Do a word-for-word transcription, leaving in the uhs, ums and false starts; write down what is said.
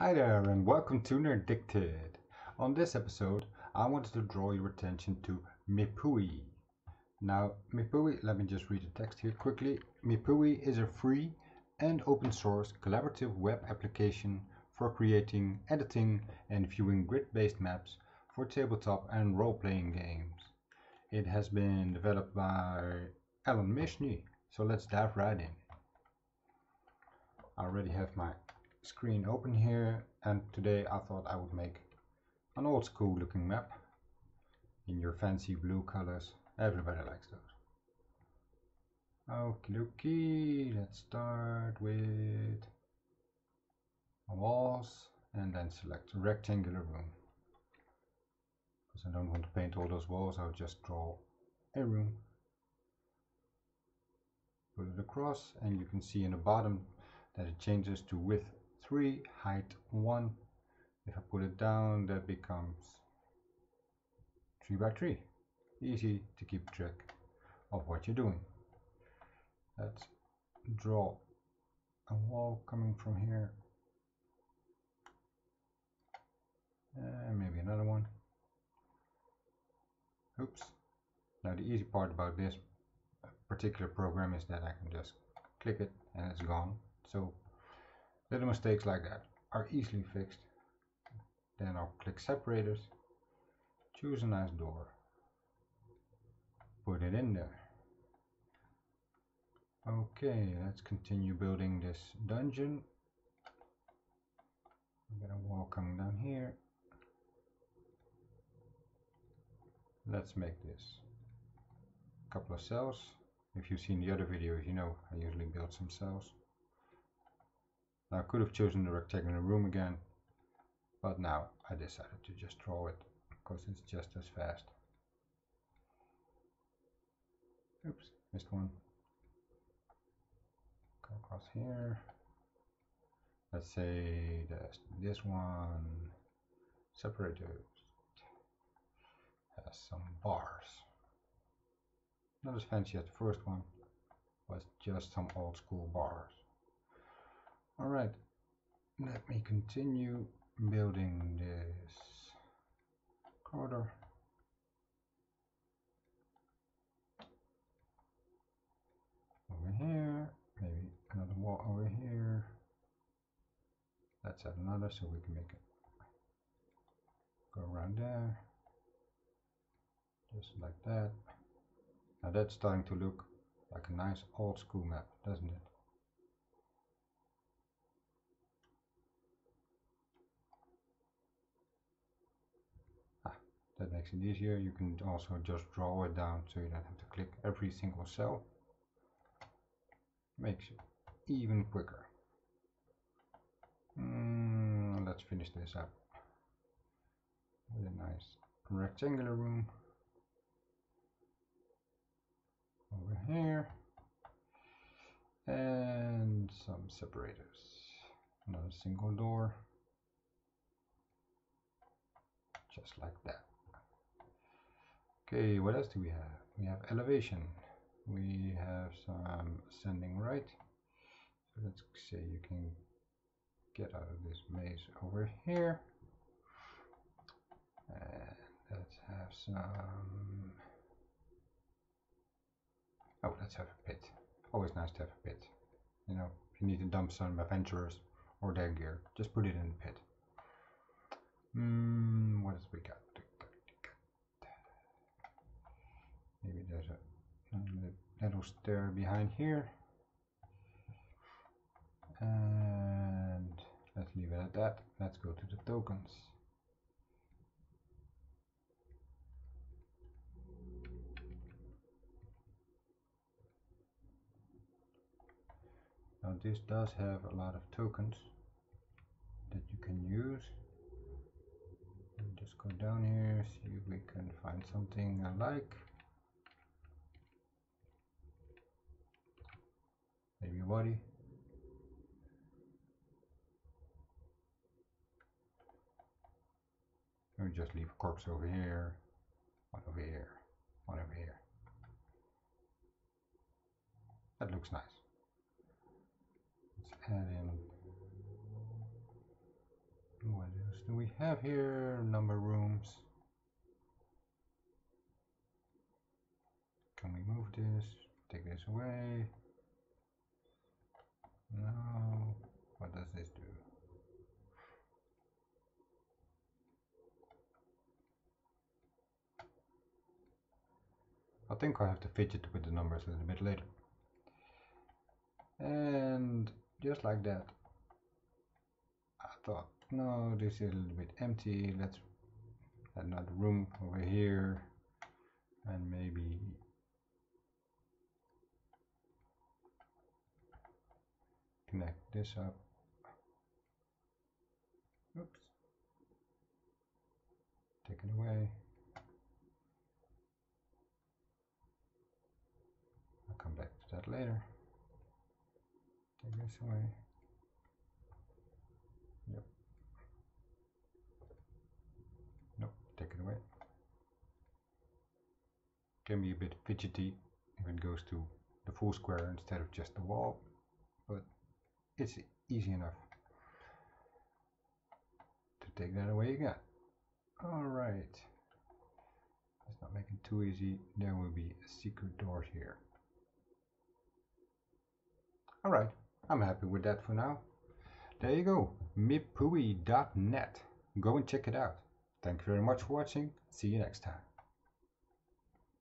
Hi there and welcome to Nerdicted. On this episode I wanted to draw your attention to Mipui. Now Mipui, let me just read the text here quickly. Mipui is a free and open source collaborative web application for creating, editing and viewing grid-based maps for tabletop and role-playing games. It has been developed by Alan Mishny, so let's dive right in. I already have my screen open here, and today I thought I would make an old school looking map in your fancy blue colors. Everybody likes those. Okie dokie, let's start with walls and then select rectangular room. Because I don't want to paint all those walls, I'll just draw a room. Put it across, and you can see in the bottom that it changes to width three, height one. If I put it down, that becomes three by three. Easy to keep track of what you're doing. Let's draw a wall coming from here. And maybe another one. Oops. Now the easy part about this particular program is that I can just click it and it's gone. So little mistakes like that are easily fixed. Then I'll click separators, choose a nice door, put it in there. Okay, let's continue building this dungeon. We got a wall coming down here. Let's make this a couple of cells. If you've seen the other videos, you know I usually build some cells. Now I could have chosen the rectangular room again, but now I decided to just draw it because it's just as fast. Oops, missed one. Go across here. Let's say that's this one. Separated has some bars. Not as fancy as the first one, but just some old school bars. Alright, let me continue building this corridor. Over here, maybe another wall over here. Let's add another so we can make it go around there. Just like that. Now that's starting to look like a nice old school map, doesn't it? That makes it easier. You can also just draw it down so you don't have to click every single cell. Makes it even quicker. Mm, let's finish this up with a nice rectangular room. Over here. And some separators. Another single door. Just like that. Okay, what else do we have? We have elevation. We have some ascending right. So let's say you can get out of this maze over here. And let's have some... Oh, let's have a pit. Always nice to have a pit. You know, if you need to dump some adventurers or their gear, just put it in the pit. Hmm, what else we got? Maybe there's a little stair behind here, and let's leave it at that. Let's go to the tokens. Now this does have a lot of tokens that you can use. We'll just go down here, see if we can find something I like. Maybe body. We'll just leave a corpse over here, one over here, one over here. That looks nice. Let's add in do we have here? Number rooms. Can we move this? Take this away? No. What does this do? I think I have to fidget with the numbers a little bit later. And just like that, I thought, no, this is a little bit empty. Let's add another room over here, and maybe connect this up. Oops. Take it away. I'll come back to that later. Take this away. Yep. Nope, take it away. Can be a bit fidgety if it goes to the full square instead of just the wall, but it's easy enough to take that away again. Alright. Let's not make it too easy. There will be a secret door here. Alright, I'm happy with that for now. There you go, mipui dot net. Go and check it out. Thank you very much for watching. See you next time.